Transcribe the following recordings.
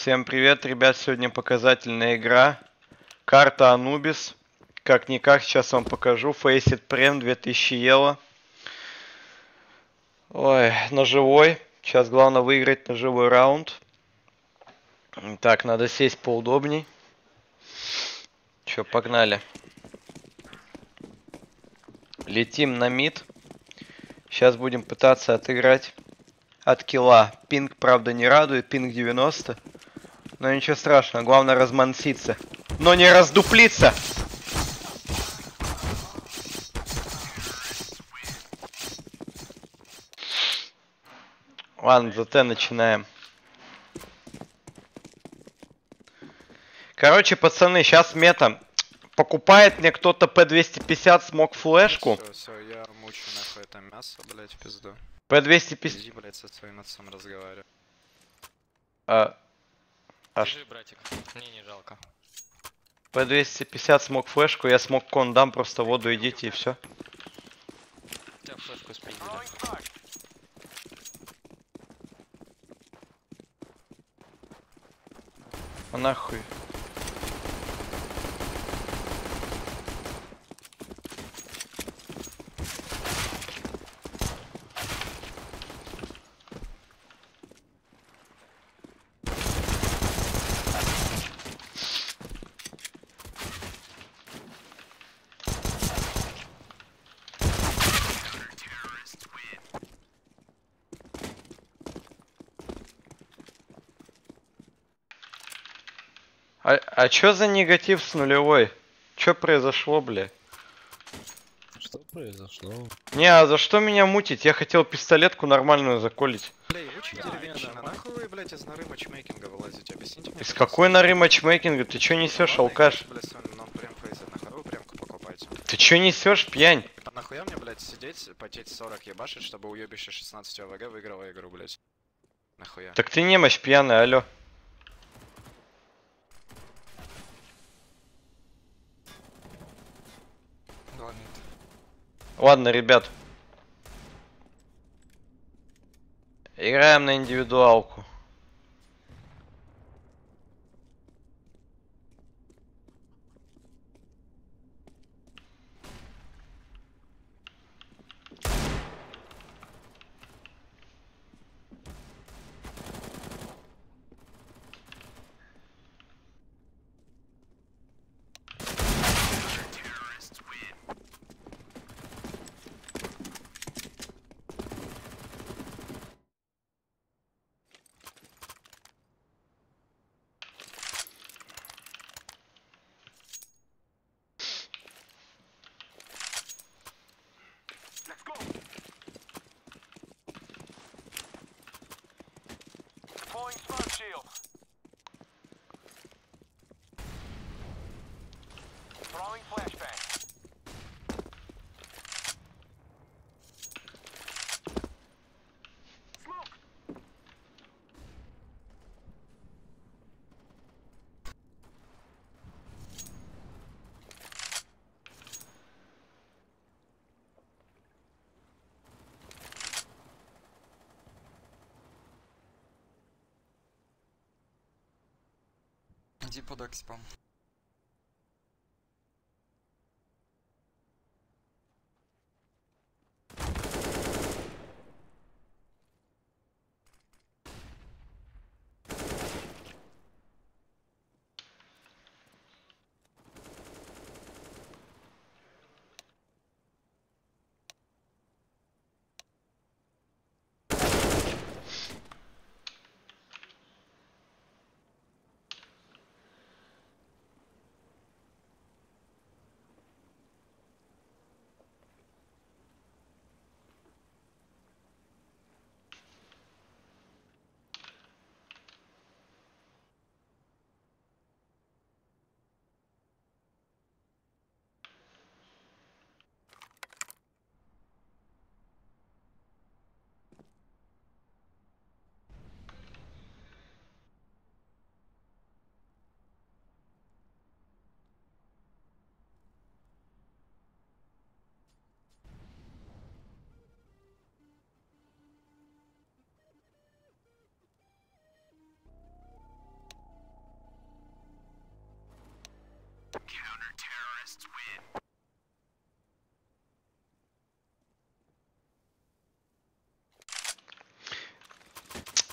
Всем привет, ребят, сегодня показательная игра Карта Анубис. Как-никак, сейчас вам покажу. Faceit прем 2000 евро. Ой, ножевой. Сейчас главное выиграть ножевой раунд. Так, надо сесть поудобней. Чё, погнали. Летим на мид. Сейчас будем пытаться отыграть от килла. Пинг, правда, не радует. Пинг 90. Но ничего страшного. Главное разманситься. Но не раздуплиться. Ладно, зато начинаем. Короче, пацаны, сейчас мета. Покупает мне кто-то P250 смог флешку. Все, я мучу нахуй это мясо, блять, в пизду. P250. Иди, блять, со своим отцом разговариваю. Держи, братик, мне не жалко. P250 смог флешку, я смог кон дам, просто воду идите и все. Я флешку спиздил. А нахуй. А чё за негатив с нулевой? Чё произошло, бля? Что произошло? Не, а за что меня мутить? Я хотел пистолетку нормальную заколить. Бля, вы чё деревенщина? Нахуй вы, блядь, из норы матчмейкинга вылазите? Объясните мне. Из какой норы матчмейкинга? Ты чё несёшь, алкаш? Ты чё несёшь, пьянь? Нахуя мне, блядь, сидеть, потеть 40 ебашить, чтобы уёбище 16 АВГ выиграло игру, блядь? Нахуя? Так ты немощь пьяная, алё. Ладно, ребят. Играем на индивидуалку. Иди под экспом.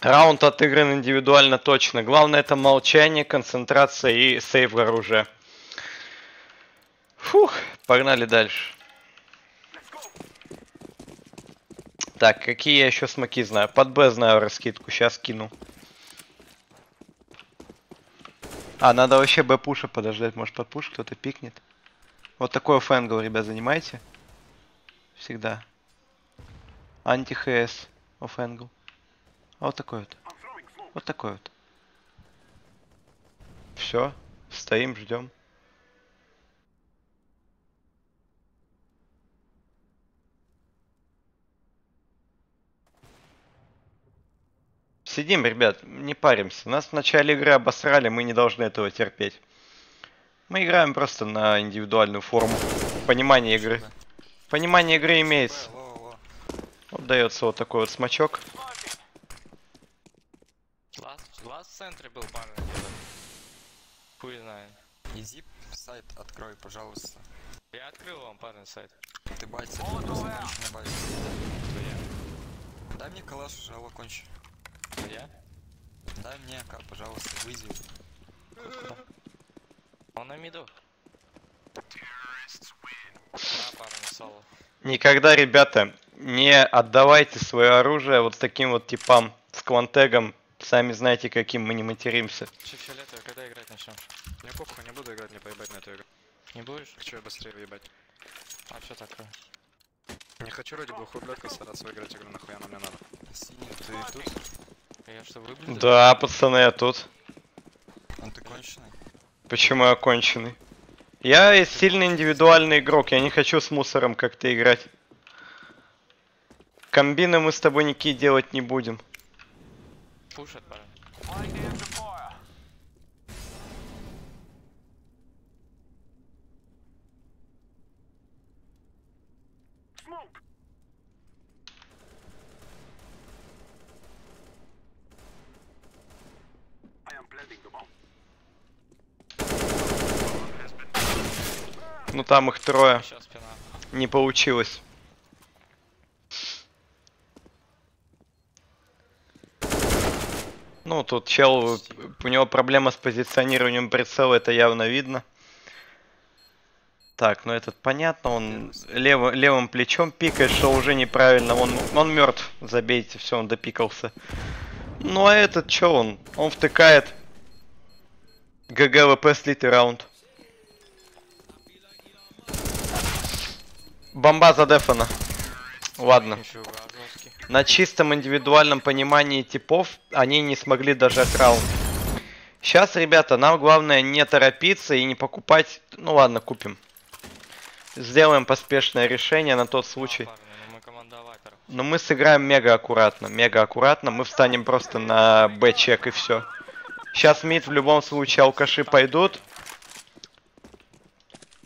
Раунд отыгран индивидуально точно. Главное это молчание, концентрация и сейв в оружие. Фух, погнали дальше. Так, какие я еще смоки знаю? Под Б знаю раскидку, сейчас кину. А, надо вообще Б пуша подождать, может под пуш кто-то пикнет. Вот такой офф-энгл, ребят, занимайте. Всегда. Анти-ХС офф-энгл. А вот такой вот. Вот такой вот. Все, стоим, ждем. Сидим, ребят, не паримся. Нас в начале игры обосрали, мы не должны этого терпеть. Мы играем просто на индивидуальную форму. Понимание игры. Понимание игры имеется. Вот дается вот такой вот смачок. Ласт в центре был пара. Хуй знает. Изи сайт открой, пожалуйста. Я открыл вам, парень, сайт. Ты байтся, ты на базе. Дай мне калаш, жало кончи. Я? Дай мне кап, пожалуйста, вызови. Он на миду. Никогда, ребята, не отдавайте свое оружие вот таким вот типам с квантегом. Сами знаете, каким, мы не материмся. Че, фиолетовый, когда играть начнем? Я кубку не буду играть, не поебать на эту игру. Не будешь? Хочу я быстрее въебать. А что такое? Не хочу ради глухой блядка стараться выиграть игру, нахуя она мне надо. Синий, ты тут? Я что, выблюдаю? Да, пацаны, я тут. Он ты конченый? Почему я конченый? Я сильный индивидуальный игрок, я не хочу с мусором как-то играть. Комбины мы с тобой никакие делать не будем. Пушат, парень. Ну там их трое. Не получилось. Ну тут чел, у него проблема с позиционированием прицела, это явно видно. Так, ну этот понятно, он левым плечом пикает, что уже неправильно. Он мертв, забейте, все, он допикался. Ну а этот че он? Он втыкает. ГГВП слитый раунд. Бомба задефана. Ладно. На чистом индивидуальном понимании типов они не смогли дожать раунд. Сейчас, ребята, нам главное не торопиться и не покупать... Ну ладно, купим. Сделаем поспешное решение на тот случай. Но мы сыграем мега аккуратно. Мега аккуратно. Мы встанем просто на Б-чек и все. Сейчас мид в любом случае алкаши пойдут.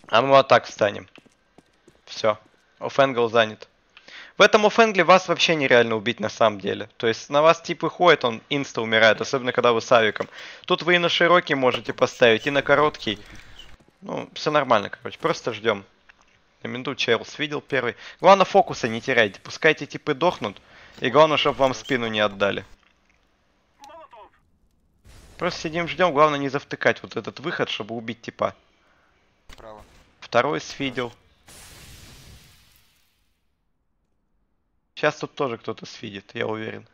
А мы вот так встанем. Все, офф-энгл занят. В этом офф-энгле вас вообще нереально убить на самом деле. То есть на вас тип выходит, он инста умирает, особенно когда вы с авиком. Тут вы и на широкий можете поставить, и на короткий. Ну, все нормально, короче, просто ждем. На минуту Чарльз видел первый. Главное, фокуса не теряйте, пускайте типы дохнут. И главное, чтобы вам спину не отдали. Просто сидим, ждем, главное не завтыкать вот этот выход, чтобы убить типа. Второй свидел. Сейчас тут тоже кто-то свидит, я уверен.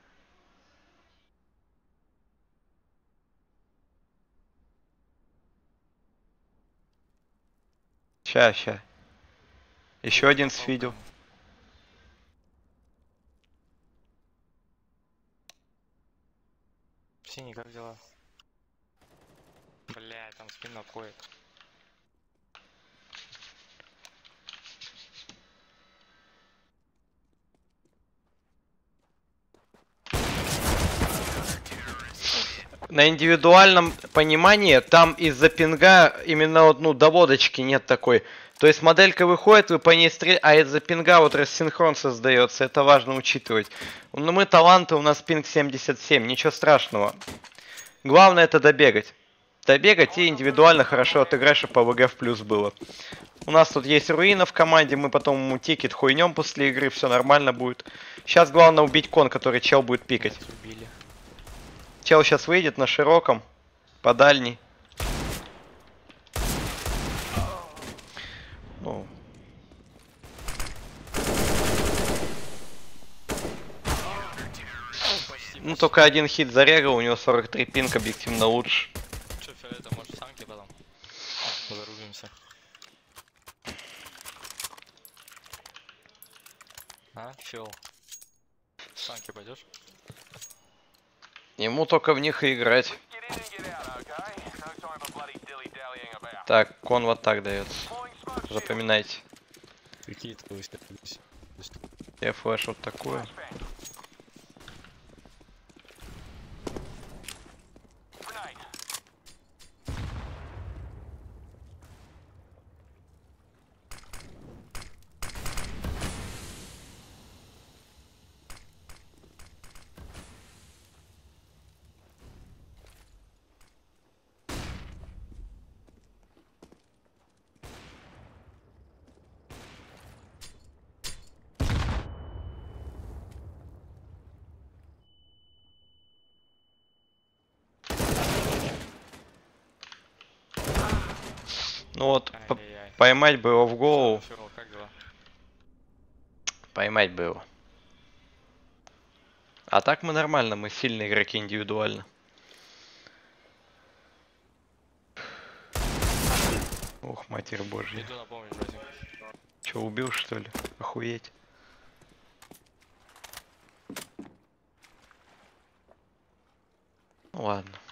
Ща. Еще один свидел. Синий, как дела? Бля, там спина коет. На индивидуальном понимании там из-за пинга именно вот, ну, доводочки нет такой. То есть моделька выходит, вы по ней стреляете, а из-за пинга вот рассинхрон создается. Это важно учитывать. Но мы таланты, у нас пинг 77, ничего страшного. Главное это добегать. Добегать и индивидуально хорошо отыграть, чтобы АВГ в плюс было. У нас тут есть руина в команде, мы потом ему тикет хуйнем после игры, все нормально будет. Сейчас главное убить кон, который чел будет пикать. Чел сейчас выйдет на широком, по дальней. Ну. Ну только один хит зарегал, у него 43 пинг, объективно лучше. Че, Фиолета, может санки потом? Зарубимся. А, Фил. Санки пойдешь? Ему только в них и играть. Так, кон вот так дается. Запоминайте. Какие твои степенцы? Я флеш вот такую. Ну вот, поймать бы его в голову. Поймать бы его. А так мы нормально, мы сильные игроки индивидуально. Ох, матерь божья. Че, убил что ли? Охуеть. Ну ладно.